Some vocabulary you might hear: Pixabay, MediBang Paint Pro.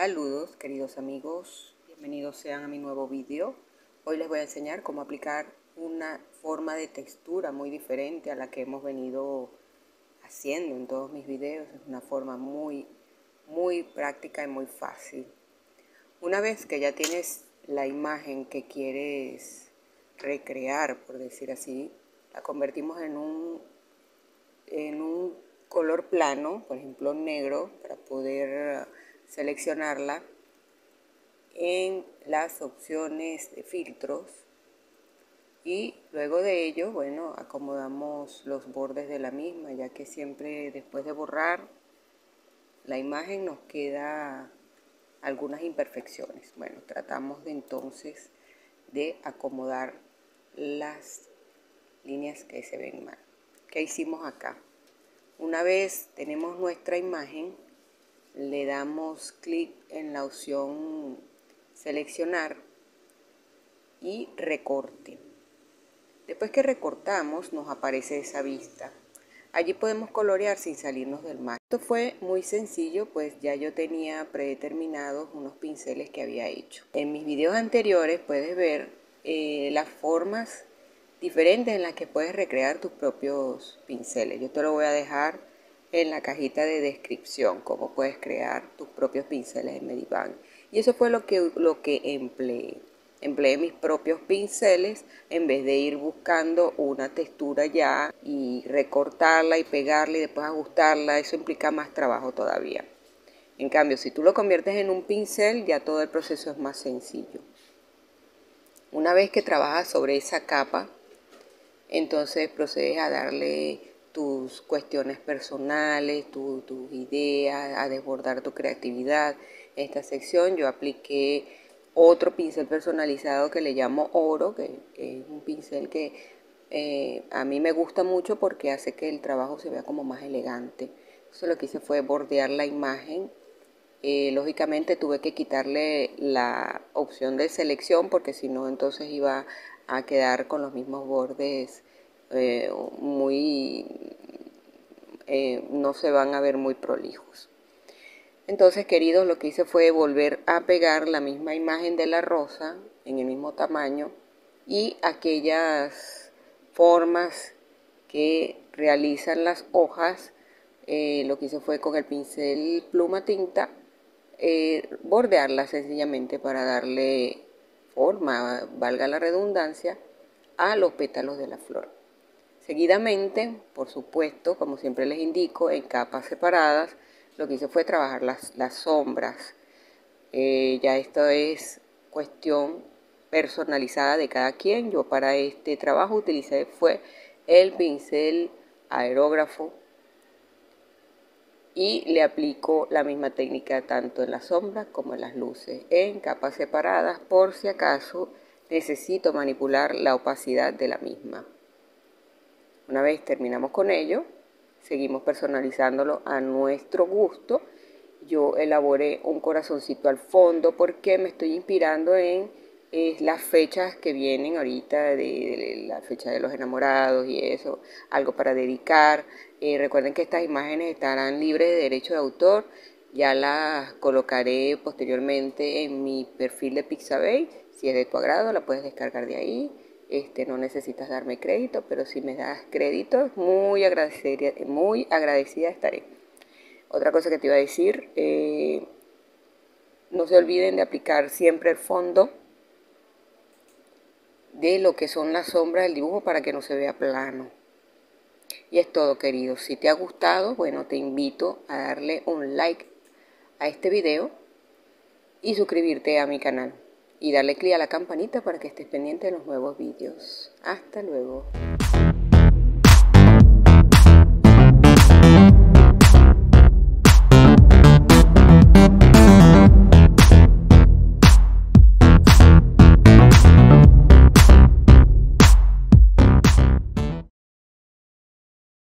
Saludos queridos amigos, bienvenidos sean a mi nuevo vídeo. Hoy les voy a enseñar cómo aplicar una forma de textura muy diferente a la que hemos venido haciendo en todos mis videos. Es una forma muy práctica y muy fácil. Una vez que ya tienes la imagen que quieres recrear, por decir así, la convertimos en un color plano, por ejemplo negro, para poder seleccionarla en las opciones de filtros, y luego de ello, bueno, acomodamos los bordes de la misma, ya que siempre después de borrar la imagen nos queda algunas imperfecciones. Bueno, tratamos de entonces de acomodar las líneas que se ven mal. ¿Qué hicimos acá? Una vez tenemos nuestra imagen, le damos clic en la opción seleccionar y recorte. Después que recortamos nos aparece esa vista. Allí podemos colorear sin salirnos del margen. Esto fue muy sencillo, pues ya yo tenía predeterminados unos pinceles que había hecho. En mis videos anteriores puedes ver las formas diferentes en las que puedes recrear tus propios pinceles. Yo te lo voy a dejar en la cajita de descripción, cómo puedes crear tus propios pinceles en MediBang. Y eso fue lo que empleé. Empleé mis propios pinceles en vez de ir buscando una textura ya y recortarla y pegarla y después ajustarla. Eso implica más trabajo todavía. En cambio, si tú lo conviertes en un pincel, ya todo el proceso es más sencillo. Una vez que trabajas sobre esa capa, entonces procedes a darle tus cuestiones personales, tus ideas, a desbordar tu creatividad. En esta sección yo apliqué otro pincel personalizado que le llamo Oro, que es un pincel que a mí me gusta mucho porque hace que el trabajo se vea como más elegante. Entonces lo que hice fue bordear la imagen. Lógicamente tuve que quitarle la opción de selección porque si no entonces iba a quedar con los mismos bordes. No se van a ver muy prolijos. Entonces, queridos, lo que hice fue volver a pegar la misma imagen de la rosa en el mismo tamaño, y aquellas formas que realizan las hojas, lo que hice fue con el pincel pluma tinta bordearla sencillamente para darle forma, valga la redundancia, a los pétalos de la flor. Seguidamente, por supuesto, como siempre les indico, en capas separadas, lo que hice fue trabajar las sombras. Ya esto es cuestión personalizada de cada quien. Yo para este trabajo utilicé fue el pincel aerógrafo y le aplico la misma técnica tanto en las sombras como en las luces, en capas separadas, por si acaso necesito manipular la opacidad de la misma. Una vez terminamos con ello, seguimos personalizándolo a nuestro gusto. Yo elaboré un corazoncito al fondo porque me estoy inspirando en las fechas que vienen ahorita, de la fecha de los enamorados y eso, algo para dedicar. Recuerden que estas imágenes estarán libres de derecho de autor. Ya las colocaré posteriormente en mi perfil de Pixabay. Si es de tu agrado, la puedes descargar de ahí. No necesitas darme crédito, pero si me das crédito, muy agradecida estaré. Otra cosa que te iba a decir, no se olviden de aplicar siempre el fondo de lo que son las sombras del dibujo para que no se vea plano. Y es todo, queridos. Si te ha gustado, bueno, te invito a darle un like a este video y suscribirte a mi canal. Y darle clic a la campanita para que estés pendiente de los nuevos vídeos. Hasta luego.